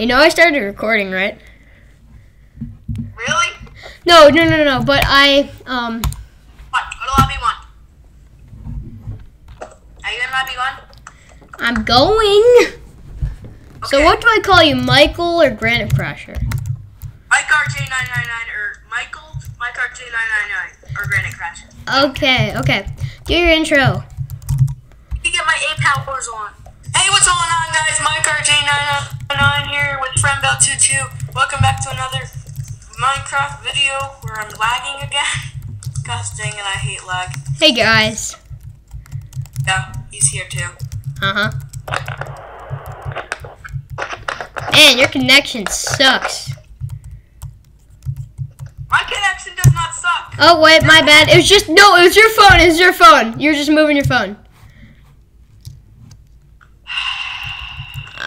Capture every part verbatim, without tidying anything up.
You know I started recording, right? Really? No, no, no, no. But I um. What? Go to lobby one. Are you in lobby one? I'm going. Okay. So what do I call you, Michael or Granite Crusher? Mike R J nine nine nine or Michael, Mike R J nine nine nine or Granite Crusher. Okay, okay. Do your intro. You get my eight powers on. Hey, what's going on, guys? Mike R J nine nine nine here with Friend Bell twenty-two. Welcome back to another Minecraft video where I'm lagging again. Gosh dang it, I hate lag. Hey, guys. Yeah, he's here too. Uh huh. Man, your connection sucks. My connection does not suck. Oh wait, my bad. It was just no. It was your phone. It was your phone. You're just moving your phone.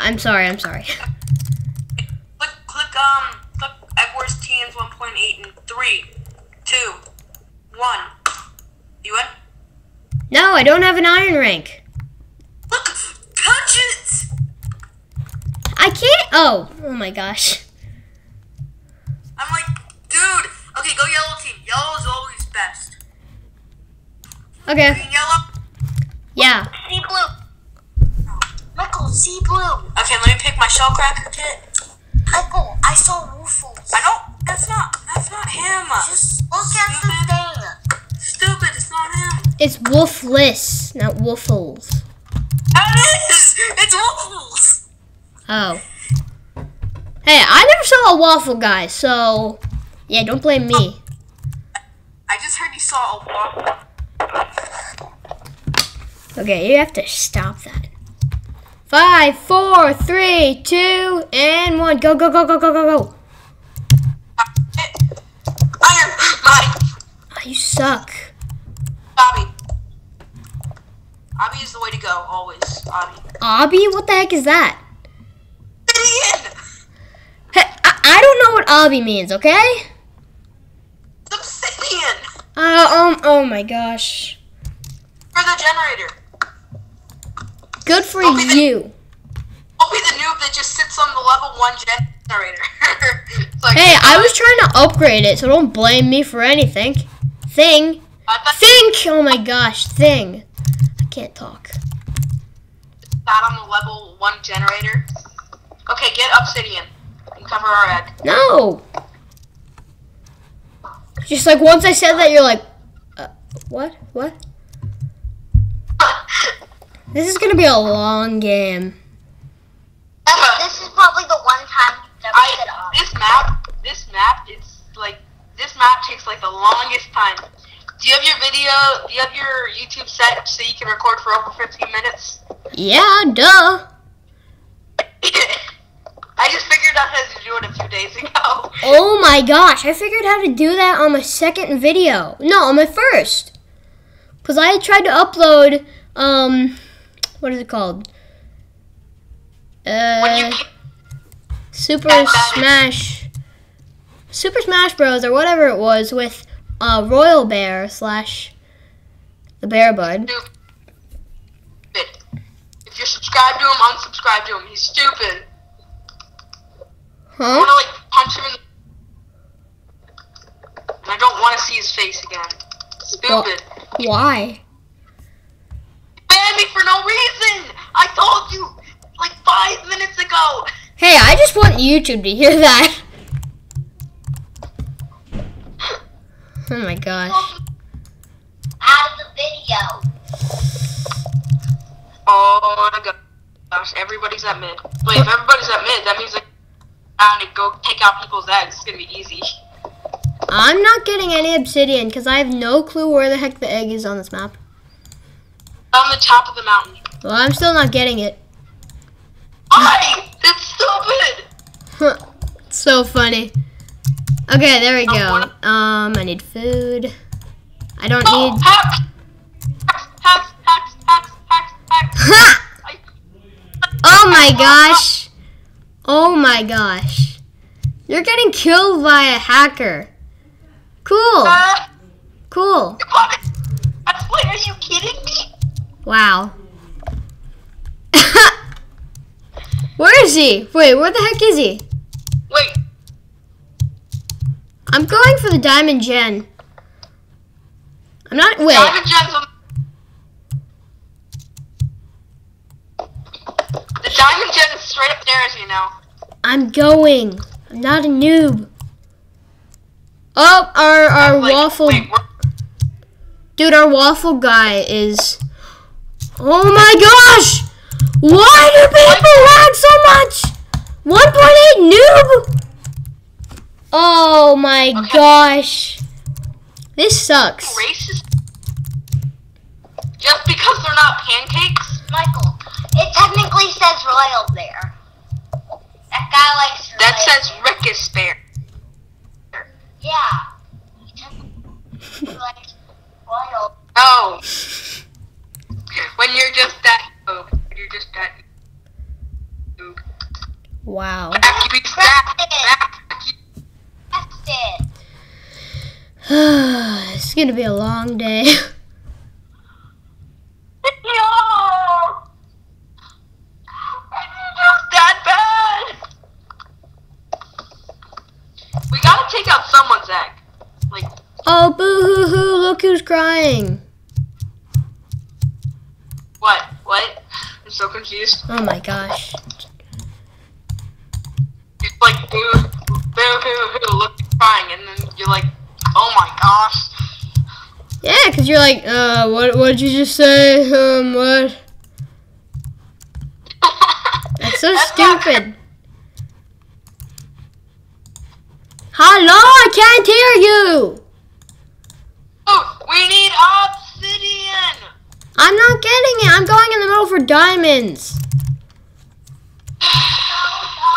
I'm sorry. I'm sorry. Click, click, um, click Eggers Teams one point eight in three, two, one. You in? No, I don't have an iron rank. Look, touch it. I can't. Oh, oh my gosh. I'm like. Dude, okay, go yellow team. Yellow is always best. Okay. Green, yellow. Yeah. See blue. Michael, see blue. Okay, let me pick my shell cracker kit. Michael, I saw woofles. I don't. That's not. That's not him. Just look Stupid. at the thing. Stupid. It's not him. It's woofless, not woofles. That is. It's woofles. Oh. Hey, I never saw a waffle guy, so. Yeah, don't blame me. Oh. I just heard you saw a waffle. Okay, you have to stop that. Five, four, three, two, and one. Go, go, go, go, go, go, go. Iron, Bobby. Oh, you suck. Bobby. Obby is the way to go, always. Obby. Obby? What the heck is that? Idiot! Hey, I, I don't know what obby means, okay? Obsidian. Uh, um, oh my gosh. For the generator. Good for I'll you. I'll be the noob that just sits on the level one generator. Like, hey, I was trying to upgrade it, so don't blame me for anything. Thing. Think. Oh my gosh, thing. I can't talk. Sat on the level one generator. Okay, get obsidian and cover our egg. No. Just like once I said that, you're like, uh, what? What? This is gonna be a long game. That's, this is probably the one time that I get off. This map, this map, it's like this map takes like the longest time. Do you have your video? Do you have your YouTube set so you can record for over fifteen minutes? Yeah, duh. I just figured out how to do it a few days ago. Oh my gosh, I figured how to do that on my second video. No, on my first. Because I tried to upload, um, what is it called? Uh, Super Smash, Super Smash Bros. or whatever it was with uh, Royal Bear slash the Bear Bud. If you're subscribed to him, unsubscribe to him. He's stupid. Huh? I want to like punch him in the... And I don't want to see his face again. Stupid. Well, why? You banned me for no reason! I told you like five minutes ago! Hey, I just want YouTube to hear that. Oh my gosh. Out of the video. Oh my gosh, everybody's at mid. Wait, if everybody's at mid, that means like and go take out people's eggs. It's gonna be easy. I'm not getting any obsidian because I have no clue where the heck the egg is on this map. On the top of the mountain. Well, I'm still not getting it. Why? That's stupid. Huh. So funny. Okay, there we go. Um, I need food. I don't oh, need. Hacks, hacks, hacks, hacks, hacks, hacks. Oh my gosh. Oh my gosh. You're getting killed by a hacker. Cool. Uh, cool. What? What? Are you kidding me? Wow. Where is he? Wait, where the heck is he? Wait. I'm going for the diamond gen. I'm not. Wait. Diamond gen's on. The diamond gen is straight upstairs, you know. I'm going. I'm not a noob. Oh, our our like, waffle. Wait, dude, our waffle guy is. Oh my gosh! Why do people lag so much? one point eight noob! Oh my okay. gosh. This sucks. Racist. Just because they're not pancakes? Michael, it technically says royal bear. That guy likes royal That says bear. Rick is bear. Yeah. He technically likes royal bear. Oh. When you're just that noob. You're just that noob. Wow. Back you, back, back you. It's gonna be a long day. No! You're just that bad! We gotta take out someone's egg. Like. Oh, boo-hoo-hoo, look who's crying. What? What? I'm so confused. Oh my gosh. It's like, boo, boo, boo, boo, look, crying, and then you're like, oh my gosh. Yeah, because you're like, uh, what what did you just say? Um, what? That's so That's stupid. Hello, I can't hear you. Oh, we need obsidian. I'm not getting it. I'm going in the middle for diamonds.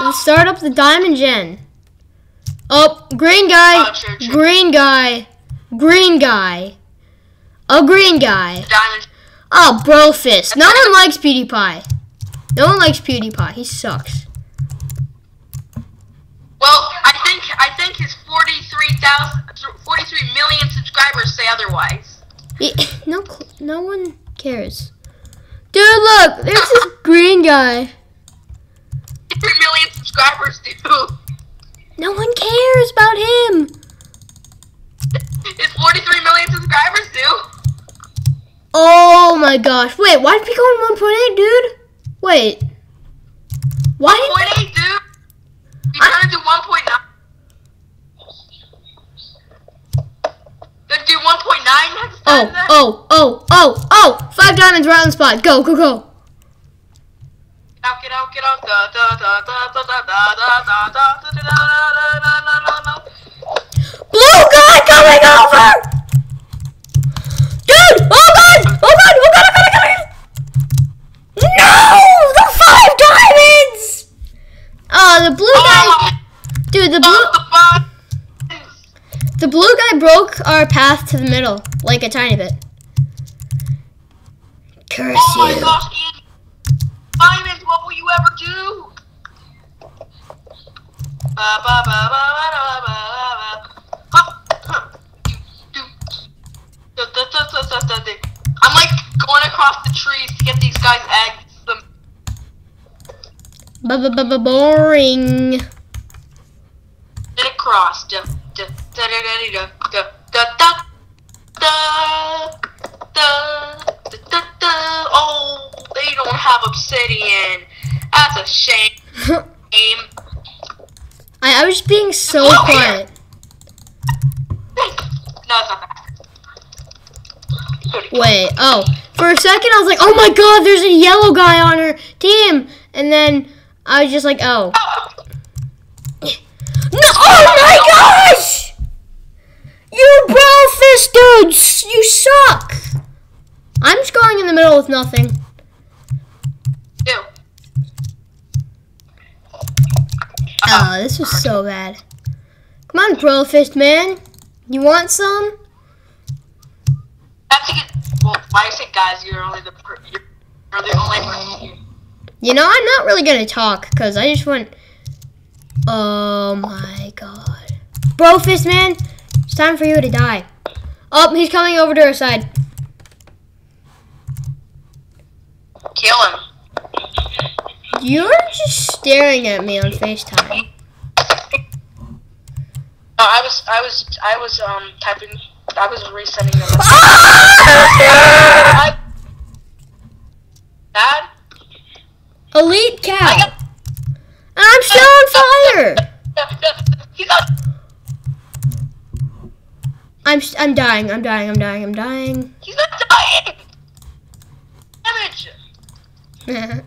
Let's start up the diamond gen. Oh, green guy. Oh, true, true. Green guy. Green guy. Oh, green guy. Diamond. Oh, bro fist. No one likes PewDiePie. No one likes PewDiePie. He sucks. Well, I think I think his forty-three million subscribers say otherwise. Yeah, no, no one cares. Dude, look, there's this green guy. three million subscribers, dude. No one cares about him. It's forty-three million subscribers, dude. Oh my gosh. Wait, why did we go in one point eight, dude? Wait. Why one point eight, dude. We I... trying to do one point nine. Then do one point nine. Oh, oh, oh, oh, oh. Five diamonds right on the spot. Go, go, go. Get out, get out, da da da da da da da da da. Blue guy coming over! Dude! Oh god! Oh god! Oh god! Oh god! No! The five diamonds! Oh, the blue guy. Dude, the blue. The blue guy broke our path to the middle, like a tiny bit. Curse you! Diamonds, what will you ever do? I'm like going across the trees to get these guys eggs. B-b-b-boring. Get across. Da da da da da da da da da. Oh, they don't have obsidian. That's a shame. I, I was being so oh, quiet. No, it's not that. Wait, oh. For a second, I was like, oh my god, there's a yellow guy on her team. And then I was just like, oh. Oh. No, oh my gosh! You bro-fist dudes, you suck. I'm just going in the middle with nothing. Ew. Oh, this was so bad. Come on, bro fist man. You want some? I have to get. Well, why is it, guys? You're only the. Per, you're the only person here. You know, I'm not really gonna talk because I just want. Oh my god, bro fist man! It's time for you to die. Oh, he's coming over to our side. Kill him. You're just staring at me on FaceTime. No, I was, I was, I was, um, typing, I was resending them. Ah! Dad? Elite cow. Got, I'm still on fire. He got. I'm, I'm dying, I'm dying, I'm dying, I'm dying. He's not dying. Damage.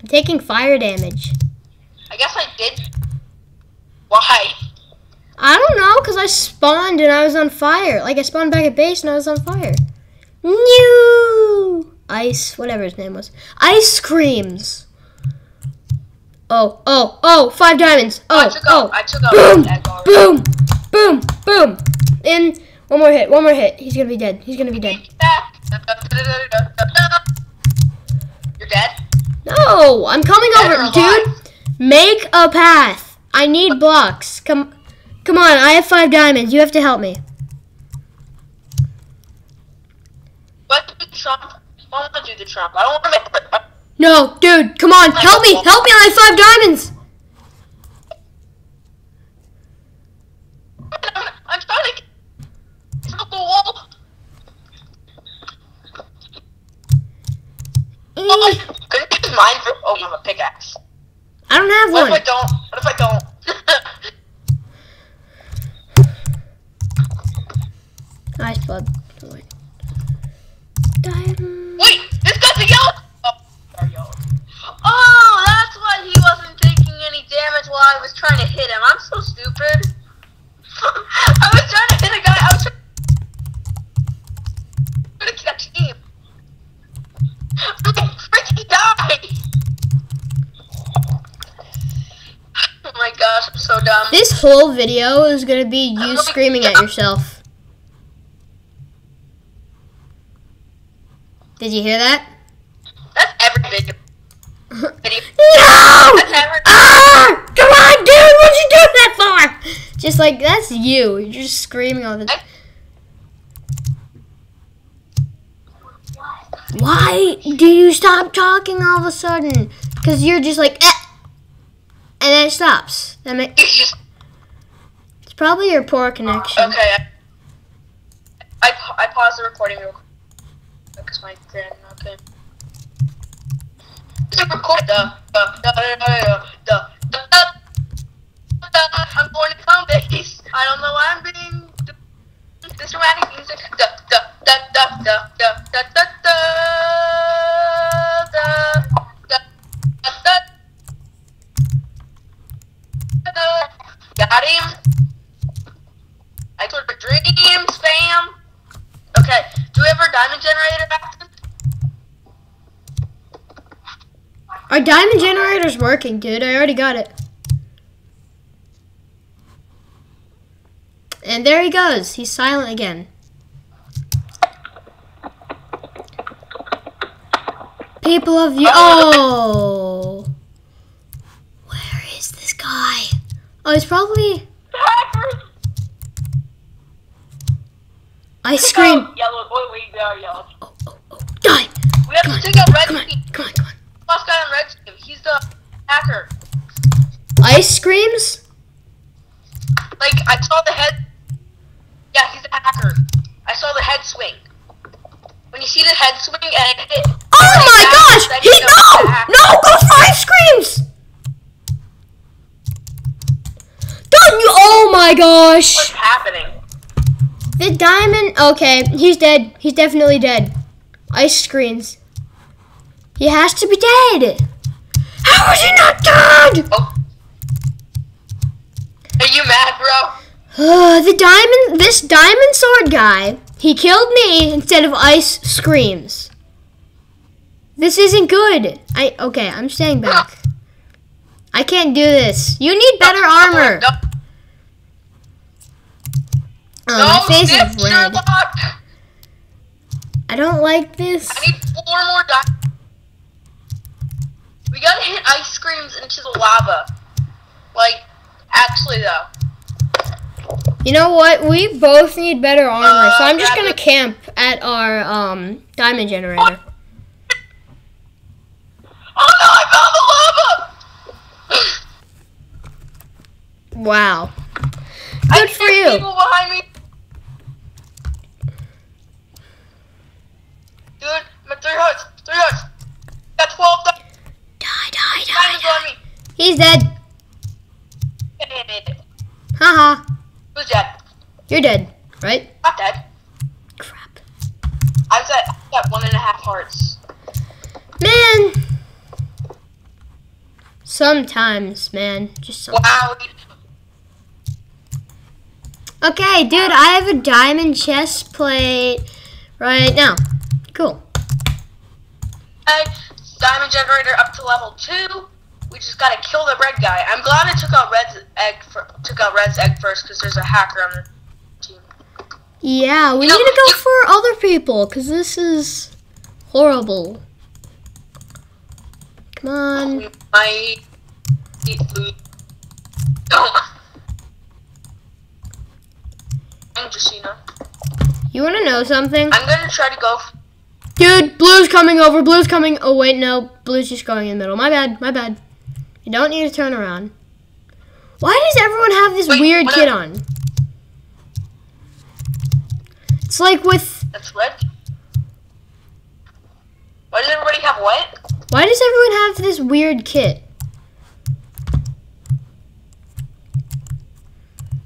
I'm taking fire damage. I guess I did. Why? I don't know, because I spawned and I was on fire. Like, I spawned back at base and I was on fire. New Ice, whatever his name was. Ice Creams. Oh, oh, oh, five diamonds. Oh, I took oh. Up. I took boom, up. boom, boom, boom. And one more hit, one more hit. He's going to be dead. He's going to be dead. You're dead? No, I'm coming over. Dude, make a path. I need blocks. Come, come on. I have five diamonds. You have to help me. What do Trump? I want to do the Trump. I don't want to make. No, dude. Come on. Help me. Help me. I have five diamonds. I'm, I'm starting. It's not the wall. Mm. Oh, can you use mine for? Oh, I'm a pickaxe. I don't have one. What if I don't? What if I don't? Ice blood. Wait. Diamond. Wait, this guy's a yellow. Oh, sorry, yellow. Oh, that's why he wasn't taking any damage while I was trying to hit him. I'm so stupid. I was trying to hit a guy. I was trying to catch him. I'm gonna freaking die. Oh my gosh, I'm so dumb. This whole video is going to be you screaming at yourself. Did you hear that? That's every video. No! That's every ah! Come on, dude! What'd you do that for? Just like, that's you. You're just screaming all the time. Why do you stop talking all of a sudden? Because you're just like, eh. And then it stops. That makes it's, just, it's probably your poor connection. Uh, okay. I, I paused the recording real quick because my granite. Okay. It's a record. I'm going to come base. I don't know why I'm being this dramatic music. Da da da da da da da da da da. Got him. I told her dream spam. Okay, do we have our diamond generator back? Our diamond generator's working, dude. I already got it. And there he goes. He's silent again. People of you. Oh. Where is this guy? Oh, it's probably ice cream. Oh, yellow. Oh, wait, they are yellow. Oh, oh, oh. Die. We have come to take out red come team. On, come on, come on. Last guy on red team. He's the hacker. Ice creams? Like, I saw the head. Yeah, he's the hacker. I saw the head swing. When you see the head swing and it hit. Oh my gosh! He, no! No, go for ice creams! Oh my gosh! What's happening? The diamond. Okay, he's dead. He's definitely dead. Ice screens. He has to be dead. How is he not dead? Oh. Are you mad, bro? Uh, the diamond. This diamond sword guy. He killed me instead of ice screams. This isn't good. I okay. I'm staying back. No. I can't do this. You need better no, armor. No. Oh, no, my face is red. I don't like this. I need four more di- We gotta hit ice creams into the lava. Like, actually, though. You know what? We both need better armor, uh, so I'm just gonna camp at our um diamond generator. Oh no, I found the lava! Wow. Good for you. People behind me. Dude, I'm at three hearts. Three hearts. Got twelve. Die, die, die, die. Me. He's dead. Haha. -ha. Who's dead? You're dead, right? Not dead. Crap. I've got, I've got one and a half hearts. Man. Sometimes, man. Just sometimes. Wow. Okay, dude, I have a diamond chest plate right now. Cool. Hey, diamond generator up to level two. We just gotta kill the red guy. I'm glad I took out Red's egg. For, took out Red's egg first because there's a hacker on the team. Yeah, we you need know, to go for other people because this is horrible. Come on. We might. Oh. You want to know something? I'm going to try to go. Dude, blue's coming over. Blue's coming. Oh, wait, no. Blue's just going in the middle. My bad. My bad. You don't need to turn around. Why does everyone have this wait, weird kid I... on? It's like with... That's red. Why does everybody have what? Why does everyone have this weird kit?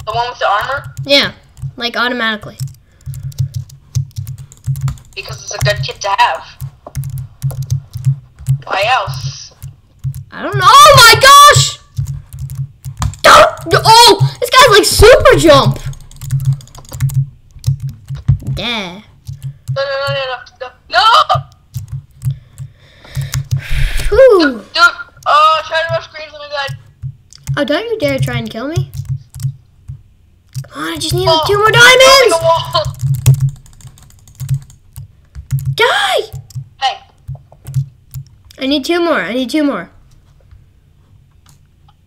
The one with the armor? Yeah. Like, automatically. Because it's a good kit to have. Why else? I don't know. Oh, my gosh! Oh! This guy's like super jump! Yeah. No, no, no, no, no, no! Ooh. Dude, dude. Oh, try to rush greens, oh my god. Oh, don't you dare try and kill me. Come on, I just need like, oh, two more diamonds! Die! Hey. I need two more, I need two more.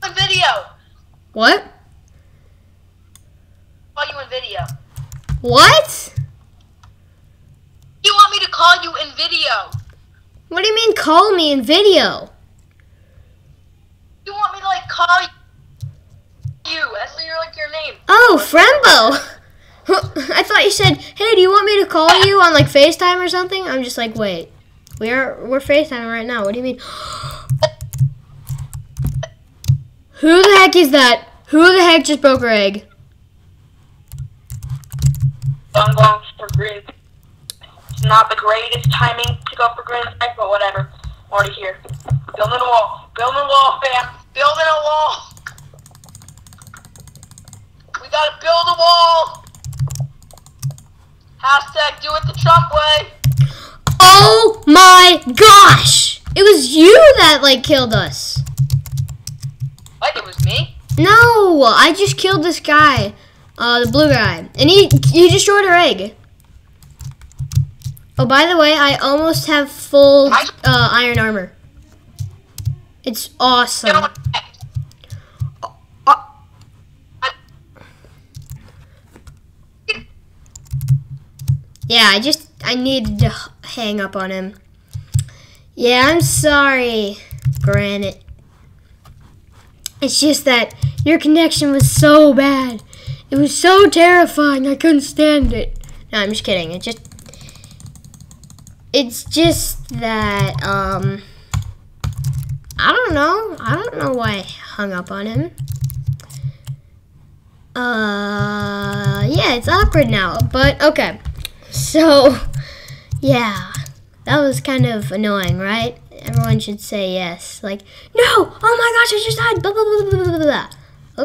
On video! What? Call you in video. What? You want me to call you in video? What do you mean call me in video? You want me to like call you? You, that's your, like your name. Oh, Frembo! I thought you said, "Hey, do you want me to call you on like FaceTime or something?" I'm just like, wait, we are we're FaceTiming right now. What do you mean? Who the heck is that? Who the heck just broke her egg? I'm going for green. It's not the greatest timing to go for green egg, but whatever. I'm already here. Building a wall. Building a wall, fam. Building a wall. We gotta build a wall! Hashtag do it the Trump way! Oh my gosh! It was you that, like, killed us. Like it was me? No, I just killed this guy. Uh, the blue guy. And he, he destroyed her egg. Oh, by the way, I almost have full, uh, iron armor. It's awesome. Yeah, I just, I needed to hang up on him. Yeah, I'm sorry, Granite. It's just that your connection was so bad. It was so terrifying, I couldn't stand it. No, I'm just kidding. It just, it's just that, um, I don't know. I don't know why I hung up on him. Uh, yeah, it's awkward now, but okay. So, yeah, that was kind of annoying, right? Everyone should say yes. Like, no, oh my gosh, I just died, blah, blah, blah, blah, blah, blah.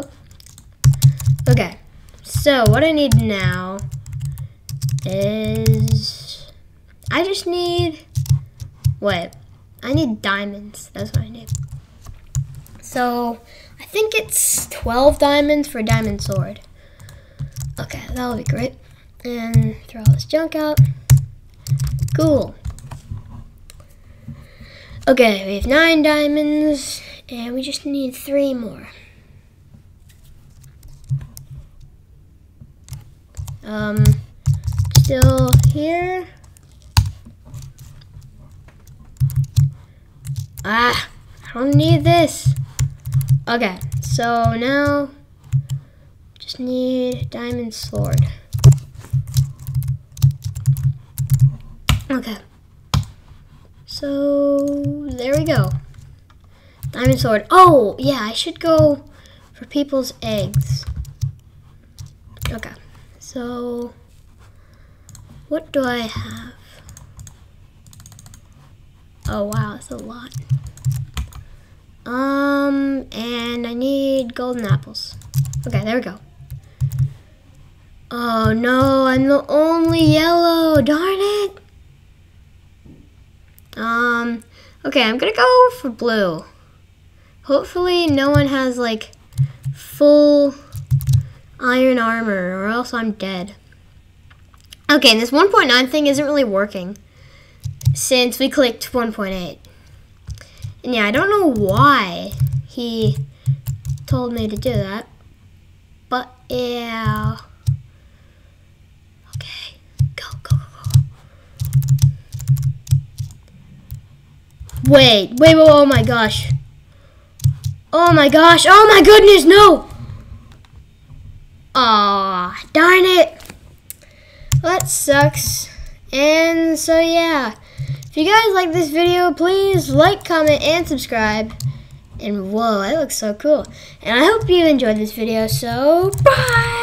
Oh. Okay, so what I need now is, I just need, wait, I need diamonds, that's what I need. So, I think it's twelve diamonds for a diamond sword. Okay, that'll be great. And throw all this junk out. Cool. Okay, we have nine diamonds, and we just need three more. Um, still here. Ah, I don't need this. Okay, so now just need diamond sword. Okay, so there we go. Diamond sword. Oh, yeah, I should go for people's eggs. Okay, so what do I have? Oh, wow, that's a lot. Um, and I need golden apples. Okay, there we go. Oh, no, I'm the only yellow. Darn it. Um, okay, I'm gonna go for blue. Hopefully no one has, like, full iron armor, or else I'm dead. Okay, and this one point nine thing isn't really working since we clicked one point eight. And, yeah, I don't know why he told me to do that, but, yeah. Okay, go, go, go, go. Wait, wait, whoa, oh, my gosh. Oh my gosh, oh my goodness, no! Aw, darn it. Well, that sucks. And so yeah, if you guys like this video, please like, comment, and subscribe. And whoa, that looks so cool. And I hope you enjoyed this video, so bye!